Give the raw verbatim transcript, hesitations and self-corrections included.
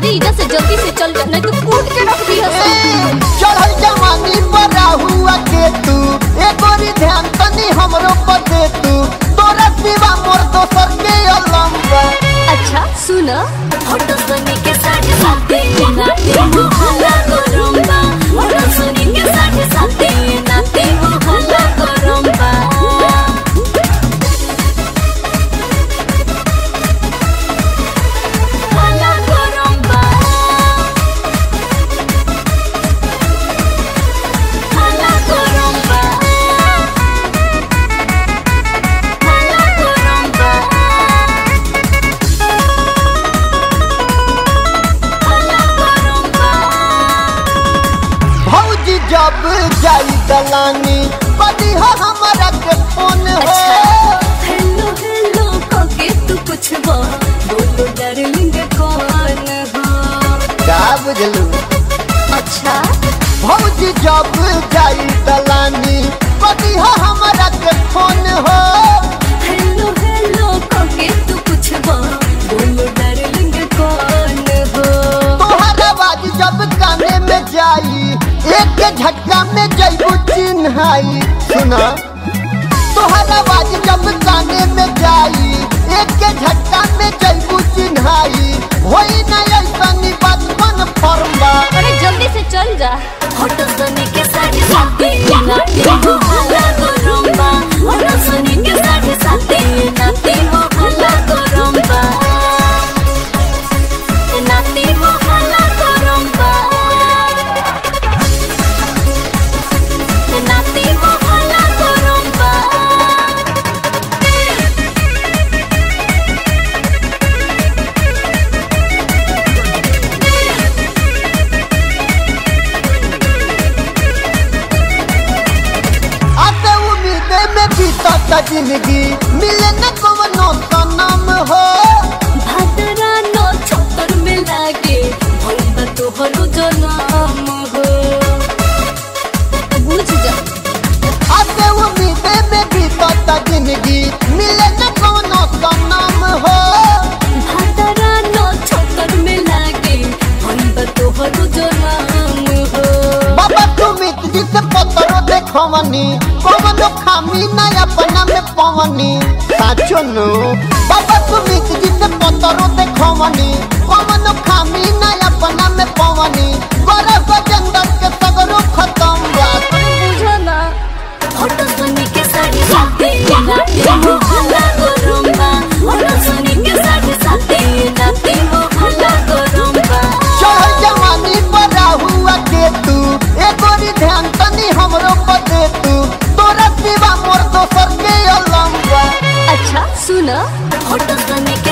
हमारी इधर से जल्दी से चल जाना तो कूद के रख दिया चढ़ल जवानी पर हुआ के तू एक और ध्यान तनी हमरो पर दे तू तोरा पीवा मोर दोसर के अलंबा अच्छा सुन हट सुनी के साथ साथ नाते हो हल्ला करूंगा हट सुनी के साथ साथ नाते हो हल्ला करूंगा जब जाई दलानी बदी हो हमारा के फोन हो हेलो हेलो कके तू कुछ बो बोलो डार्लिंग कौन हो का बुझलू अच्छा भौजी जब जाई दलानी बदी हो हमारा के फोन हो हेलो हेलो कके तू कुछ बो बोलो डार्लिंग कौन हो तोहरा बात जब काने में जाई एक झटका में जैबू चिन्हाई सुना तोहरा आवाज जब गाने में जाई एक झटका में जैबू चिन्हाई होई ना ऐसनी बात मन फरमा अरे जल्दी से चल जा हट सुनी के साथ साथ नाते हो हल्ला करूंगा हट सुनी के साथ साथ नाते हो हल्ला करूंगा नाते हो हल्ला करूंगा जिंदगी मिले न कवनो का नाम हो भदरा नो छतर मिला के भई बा तोहर जो नाम हो बुझ जा आते उम्मीद में भी पता जिंदगी मिले न कवनो का नाम हो भदरा नो छतर मिला के भई बा तोहर जो नाम हो बाबा तुम इतनी से पत्थर देखो मनी कवनो खामी ना पवनी साचो नो बाबा तुम इतनी से पत्थरों देखो मनी कौन खामी ना अपना में पवनी गोरा बजंदर के सगरों खत्म बात बुझो ना हट सुनी के साथ साथ नाते हो हल्ला करूंगा हट सुनी के साथ साथ नाते हो हल्ला करूंगा चढ़ल जवानी पर हुआ के तू एक और ध्यान तनी हमरो पर दे तू तोरा पीवा मोर दोसर के अच्छा सुना हट सुनी के